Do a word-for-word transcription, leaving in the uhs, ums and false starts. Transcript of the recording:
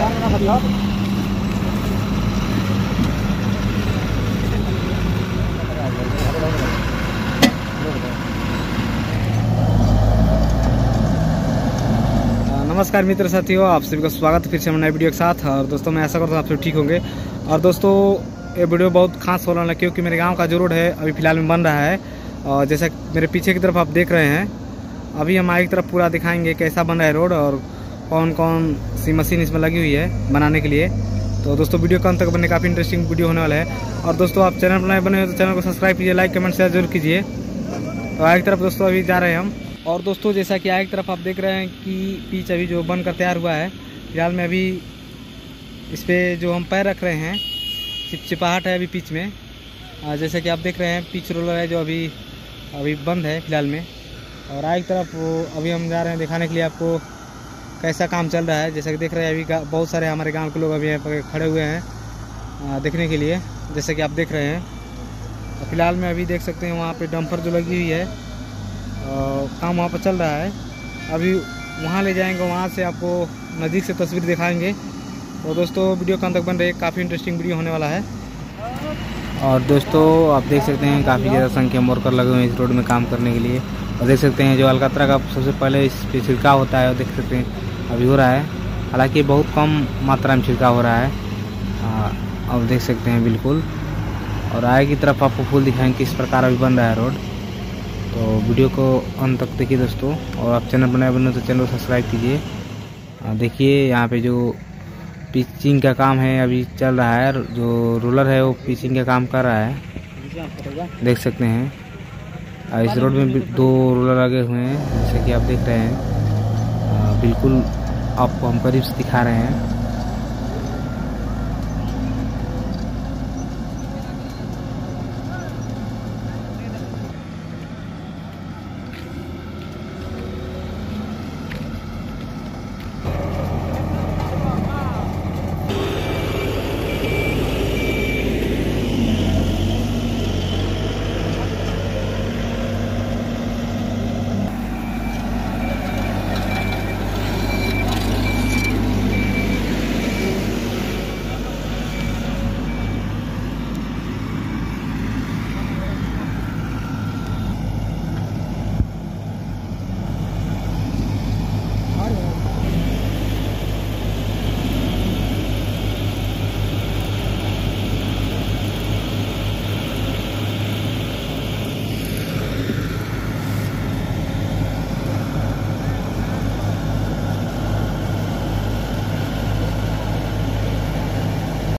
नमस्कार मित्र साथियों, आप सभी का स्वागत है फिर से नए वीडियो के साथ। और दोस्तों मैं ऐसा करता हूँ आप सब ठीक होंगे। और दोस्तों ये वीडियो बहुत खास हो रहा है क्योंकि मेरे गांव का जो रोड है अभी फ़िलहाल में बन रहा है। और जैसा मेरे पीछे की तरफ आप देख रहे हैं, अभी हम आगे की तरफ पूरा दिखाएंगे कैसा बन रहा है रोड और कौन कौन सी मशीन इसमें लगी हुई है बनाने के लिए। तो दोस्तों वीडियो कम तक बने, काफ़ी इंटरेस्टिंग वीडियो होने वाला है। और दोस्तों आप चैनल पर नए बने हो तो चैनल को सब्सक्राइब कीजिए, लाइक कमेंट शेयर जरूर कीजिए। और आगे की तरफ दोस्तों अभी जा रहे हैं हम। और दोस्तों जैसा कि आगे की तरफ आप देख रहे हैं कि पिच अभी जो बनकर तैयार हुआ है, फिलहाल में अभी इस पर जो हम पैर रख रहे हैं चिपचिपाहट है अभी पिच में। जैसा कि आप देख रहे हैं पिच रोलर है जो अभी अभी बंद है फिलहाल में। और आगे की तरफ अभी हम जा रहे हैं दिखाने के लिए आपको कैसा काम चल रहा है। जैसा कि देख रहे हैं अभी बहुत सारे हमारे गांव के लोग अभी यहाँ पर खड़े हुए हैं देखने के लिए। जैसा कि आप देख रहे हैं फ़िलहाल में अभी देख सकते हैं वहाँ पे डंपर जो लगी हुई है काम वहाँ पर चल रहा है। अभी वहाँ ले जाएंगे, वहाँ से आपको नज़दीक से तस्वीर दिखाएँगे। और दोस्तों वीडियो कहाँ तक बन रही है, काफ़ी इंटरेस्टिंग वीडियो होने वाला है। और दोस्तों आप देख सकते हैं काफ़ी ज़्यादा संख्या में वर्कर लगे हुए हैं इस रोड में काम करने के लिए। और देख सकते हैं जो अलकतरा का सबसे पहले इस पर छिड़काव होता है, और देख सकते हैं अभी हो रहा है, हालांकि बहुत कम मात्रा में छिड़काव हो रहा है। आप देख सकते हैं बिल्कुल। और आगे की तरफ आपको फूल दिखाएँ किस प्रकार अभी बन रहा है रोड। तो वीडियो को अंत तक देखिए दोस्तों। और आप चैनल बनाए बने तो चैनल को सब्सक्राइब कीजिए। देखिए यहाँ पर जो पिचिंग का काम है अभी चल रहा है, जो रोलर है वो पिचिंग का काम कर रहा है, देख सकते हैं। इस रोड में दो रोलर लगे हुए हैं जैसे कि आप देख रहे हैं, बिल्कुल आपको हम करीब से दिखा रहे हैं।